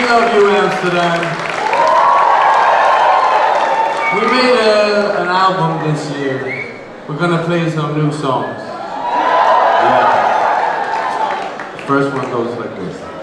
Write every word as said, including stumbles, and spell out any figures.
We love you, Amsterdam. We made a, an album this year. We're gonna play some new songs. Yeah. First one goes like this.